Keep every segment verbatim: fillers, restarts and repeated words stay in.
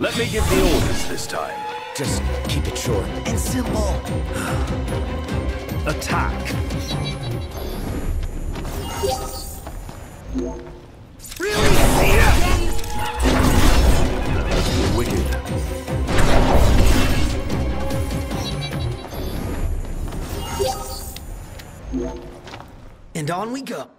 Let me give the orders this time. Just keep it short and simple. Attack. Really? Yeah. Wicked. And on we go.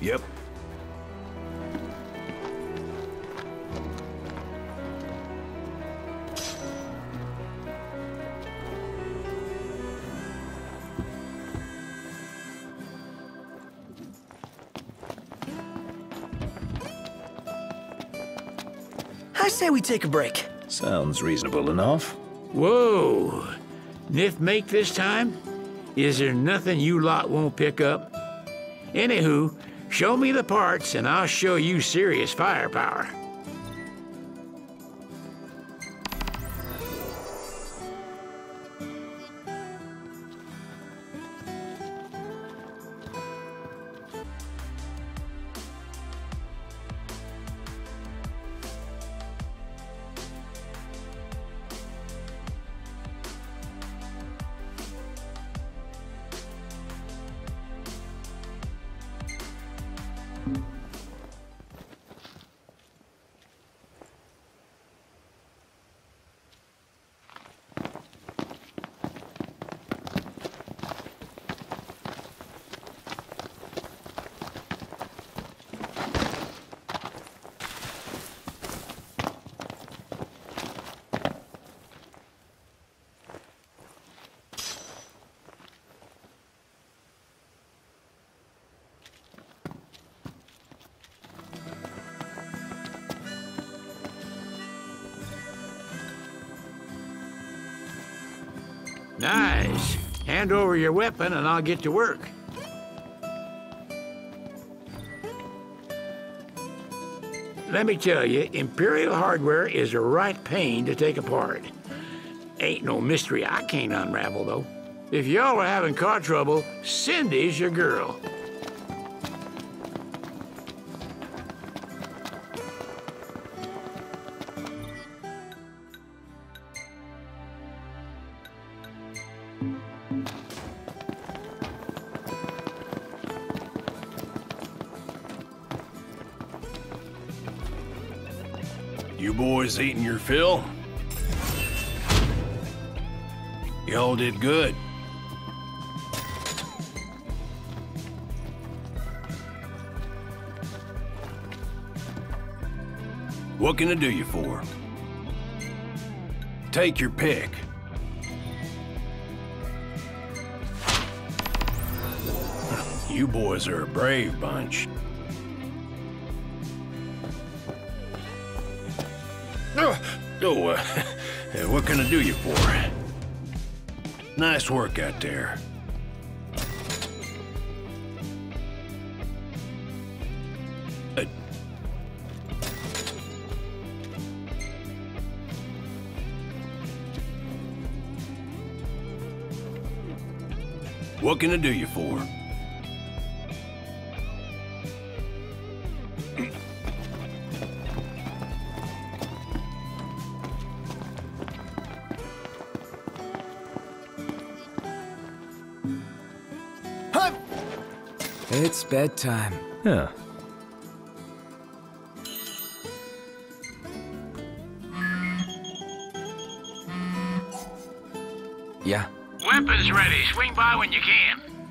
Yep. I say we take a break. Sounds reasonable enough. Whoa! Nith make this time? Is there nothing you lot won't pick up? Anywho, show me the parts and I'll show you serious firepower. Nice. Hand over your weapon and I'll get to work. Let me tell you, Imperial hardware is a right pain to take apart. Ain't no mystery I can't unravel, though. If y'all are having car trouble, Cindy's your girl. You boys eating your fill? Y'all did good. What can I do you for? Take your pick. You boys are a brave bunch. So, uh, what can I do you for? Nice work out there. Uh, what can I do you for? It's bedtime. Huh. Yeah. Weapons ready. Swing by when you can.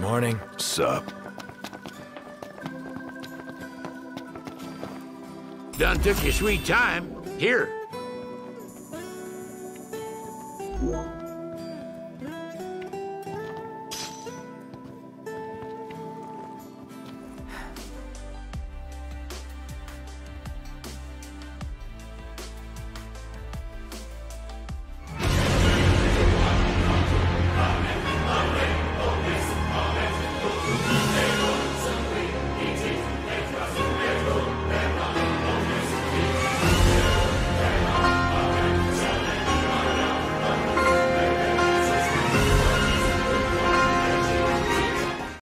Morning. Sup. Done took your sweet time. Here,